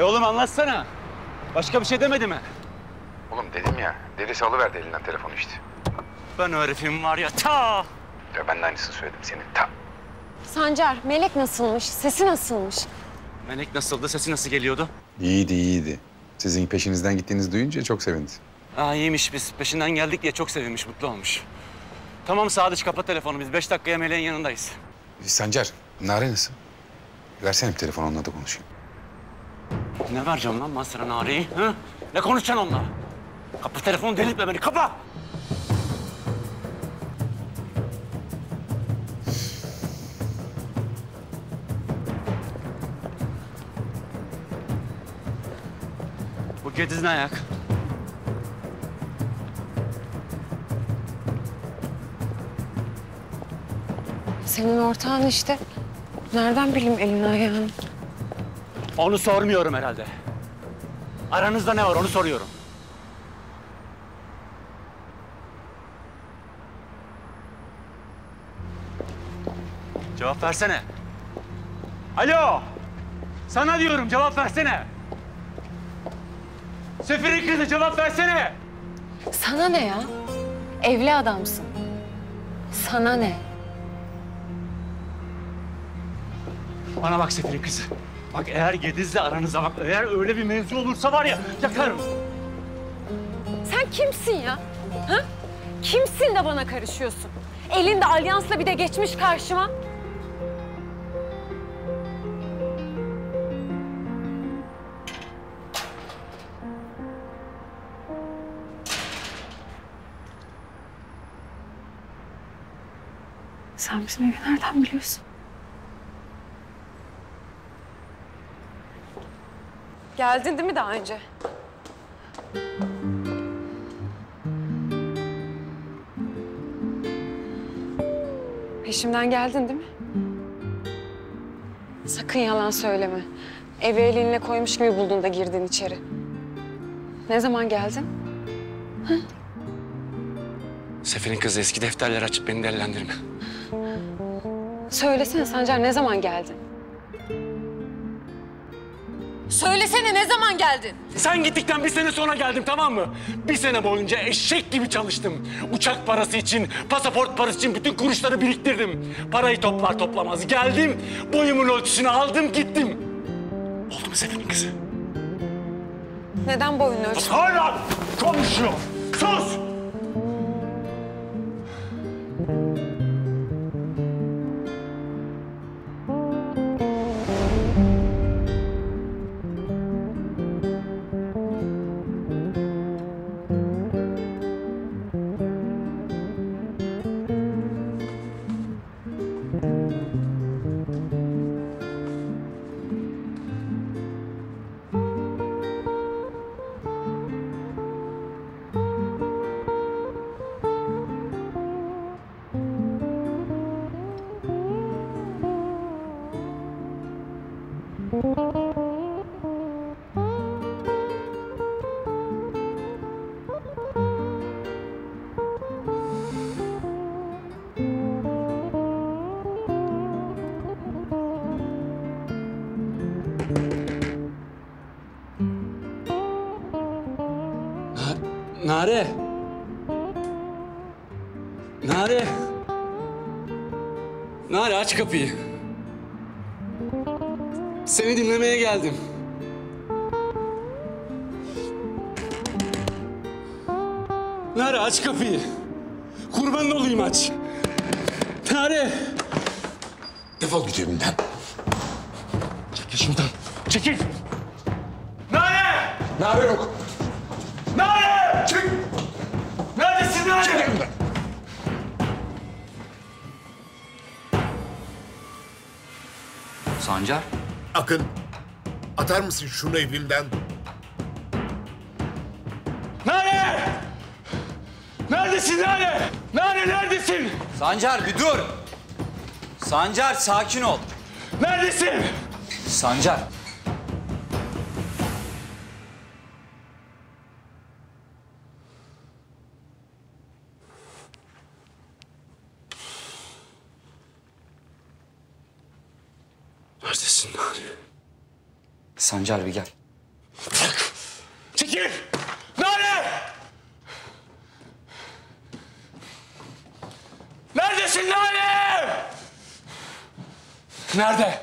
Oğlum anlatsana. Başka bir şey demedi mi? Oğlum dedim ya, delisi alıverdi elinden telefonu işte. Ben herifim var ya ta. Ya ben de aynısını söyledim senin ta. Sancar, Melek nasılmış? Sesi nasılmış? Melek nasıldı? Sesi nasıl geliyordu? İyiydi, iyiydi. Sizin peşinizden gittiğinizi duyunca çok sevindi. Aa iyiymiş, biz peşinden geldik diye çok sevinmiş, mutlu olmuş. Tamam Sadıç, kapat telefonu. Biz 5 dakikaya Melek'in yanındayız. Sancar, Nare nasıl? Versene bir telefonu, onunla da konuşayım. Ne vereceğim lan ben sana Nare'yi? Ne konuşacaksın onunla? Kapa telefonu, delirtme beni, kapa! Bu Gediz ne ayak? Senin ortağın işte. Nereden bileyim elini ayağını? Onu sormuyorum herhalde. Aranızda ne var onu soruyorum. Cevap versene. Alo! Sana diyorum cevap versene. Sefirin Kızı cevap versene. Sana ne ya? Evli adamsın. Sana ne? Bana bak Sefirin Kızı. Bak eğer Gediz'le aranıza bak, eğer öyle bir mevzu olursa var ya, yakarım. Sen kimsin ya? Ha? Kimsin de bana karışıyorsun? Elinde alyansla bir de geçmiş karşıma. Sen bizim evi nereden biliyorsun? Geldin değil mi daha önce? Peşimden geldin değil mi? Sakın yalan söyleme. Evi elinle koymuş gibi buldun da girdin içeri. Ne zaman geldin? Ha? Seferin Kızı eski defterleri açıp beni değerlendirme. Söylesene Sancar, ne zaman geldin? Söylesene ne zaman geldin? Sen gittikten 1 sene sonra geldim, tamam mı? 1 sene boyunca eşek gibi çalıştım. Uçak parası için, pasaport parası için bütün kuruşları biriktirdim. Parayı toplar toplamaz geldim, boyumun ölçüsünü aldım gittim. Oldu mu Seferin Kızı? Neden boyun ölçüsü? Hala konuşuyor! Sus! Nare! Nare! Nare aç kapıyı. Seni dinlemeye geldim. Nare aç kapıyı. Kurban olayım aç. Nare! Defol git evimden. Çekil şuradan. Çekil! Nare! Nare yok. Nare! Çık! Neredesin Nare? Çık evimden. Sancar? Akın, atar mısın şunu evimden? Nare! Neredesin Nare? Nare neredesin? Sancar bir dur! Sancar sakin ol. Neredesin? Sancar. Neredesin Nare? Sancar bir gel. Nerede?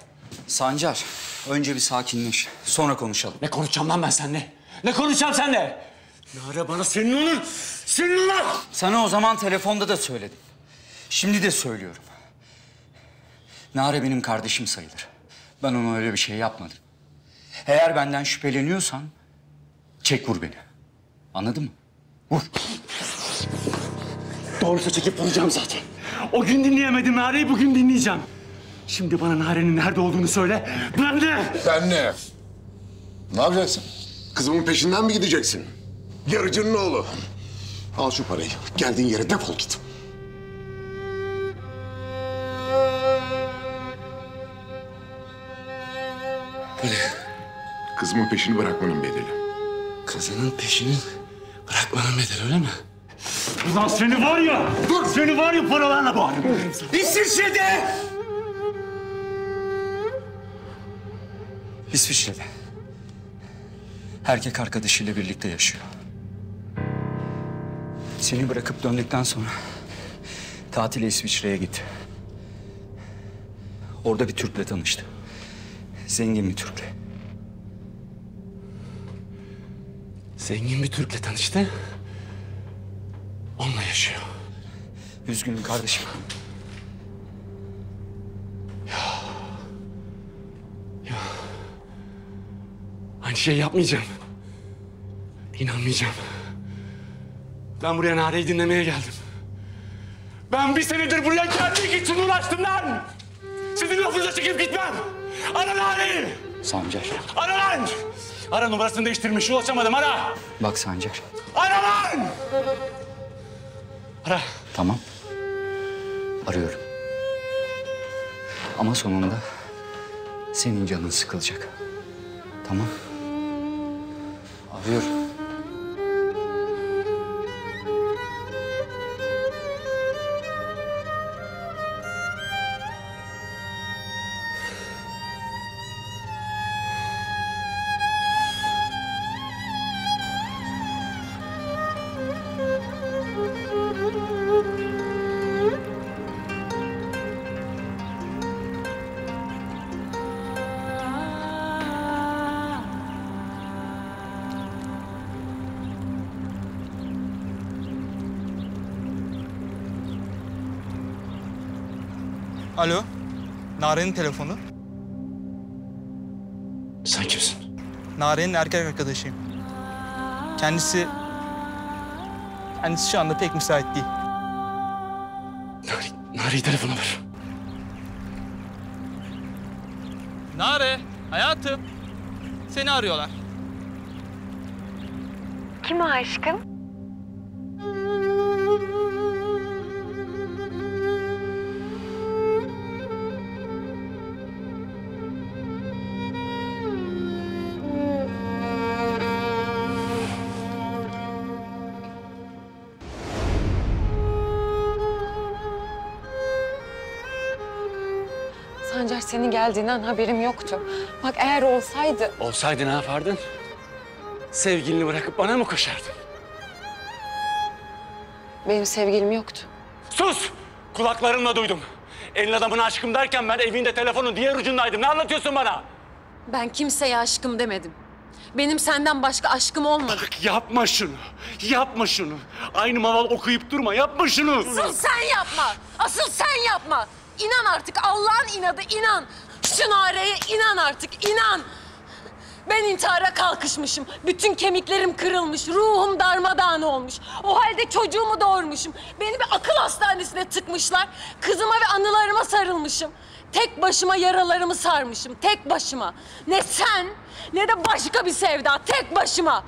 Sancar, önce bir sakinleş. Sonra konuşalım. Ne konuşacağım lan ben seninle? Ne konuşacağım seninle? Nare bana senin onun, senin onun! Sana o zaman telefonda da söyledim. Şimdi de söylüyorum. Nare benim kardeşim sayılır. Ben ona öyle bir şey yapmadım. Eğer benden şüpheleniyorsan çek vur beni. Anladın mı? Vur. Doğrusu çekip vuracağım zaten. O gün dinleyemedim Nare'yi, bugün dinleyeceğim. Şimdi bana Nare'nin nerede olduğunu söyle. Ben de! Sen ne? Ne yapacaksın? Kızımın peşinden mi gideceksin? Yarıcının oğlu. Al şu parayı. Geldiğin yere defol git. Kızımın peşini bırakmanın bedeli. Kızının peşini bırakmanın bedeli, öyle mi? Ulan seni var ya! Dur! Seni var ya paralarla boğarım. İsviçre'de! İsviçre'de. Erkek arkadaşıyla birlikte yaşıyor. Seni bırakıp döndükten sonra tatile İsviçre'ye gitti. Orada bir Türk'le tanıştı. Zengin bir Türk'le. Zengin bir Türk'le tanıştı. Onunla yaşıyor. Üzgünüm kardeşim. Ya. Aynı şey yapmayacağım. İnanmayacağım. Ben buraya Nare'yi dinlemeye geldim. Ben bir senedir buraya gelmek için uğraştım lan! Sizin lafınıza çekip gitmem! Ara Nare'yi! Sancar. Ara lan! Ara numarasını değiştirmiş, ulaşamadım, ara! Bak Sancar. Ara lan! Ara. Tamam. Arıyorum. Ama sonunda senin canın sıkılacak. Tamam. Arıyorum. Alo, Nare'nin telefonu. Sen kimsin? Nare'nin erkek arkadaşıyım. Kendisi şu anda pek müsait değil. Nare'yi telefona ver. Nare, hayatım. Seni arıyorlar. Kim o aşkım? Sancar, senin geldiğinden haberim yoktu. Bak eğer olsaydı... Olsaydı ne yapardın? Sevgilini bırakıp bana mı koşardın? Benim sevgilim yoktu. Sus! Kulaklarımla duydum. Elin adamına aşkım derken ben evinde telefonun diğer ucundaydım. Ne anlatıyorsun bana? Ben kimseye aşkım demedim. Benim senden başka aşkım olmadı. Bak yapma şunu, yapma şunu. Aynı maval okuyup durma, yapma şunu. Asıl sen yapma, asıl sen yapma. İnan artık, Allah'ın inadı inan. Şu Nare'ye inan artık, inan. Ben intihara kalkışmışım. Bütün kemiklerim kırılmış, ruhum darmadağın olmuş. O halde çocuğumu doğurmuşum. Beni bir akıl hastanesine tıkmışlar. Kızıma ve anılarıma sarılmışım. Tek başıma yaralarımı sarmışım, tek başıma. Ne sen, ne de başka bir sevda, tek başıma.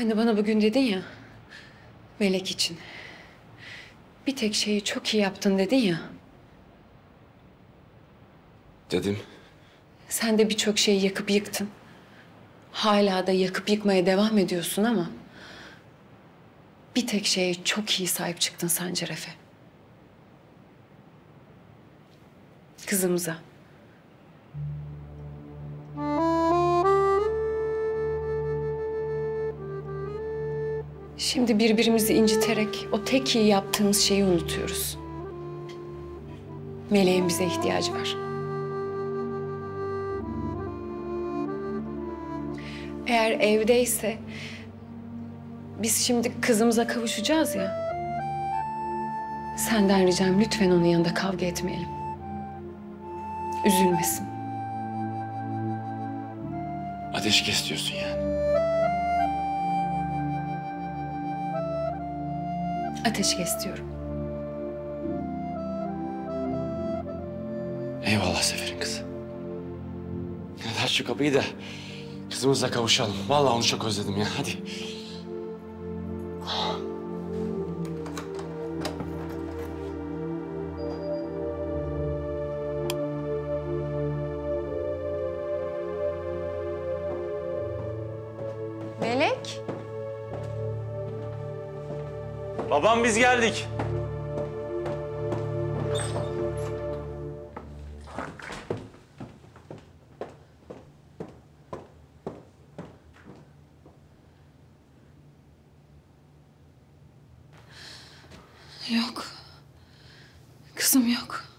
Hani bana bugün dedin ya, Melek için. Bir tek şeyi çok iyi yaptın dedin ya. Dedim. Sen de birçok şeyi yakıp yıktın. Hala da yakıp yıkmaya devam ediyorsun ama... bir tek şeye çok iyi sahip çıktın Sancar Efe. Kızımıza. Şimdi birbirimizi inciterek o tek iyi yaptığımız şeyi unutuyoruz. Meleğin bize ihtiyacı var. Eğer evdeyse... biz şimdi kızımıza kavuşacağız ya. Senden ricam lütfen onun yanında kavga etmeyelim. Üzülmesin. Ateşkes diyorsun yani. Ateşkes diyorum. Eyvallah Seferin kızı. Aç şu kapıyı da kızımızla kavuşalım. Vallahi onu çok özledim ya. Hadi. Melek. Babam biz geldik. Yok. Kızım yok.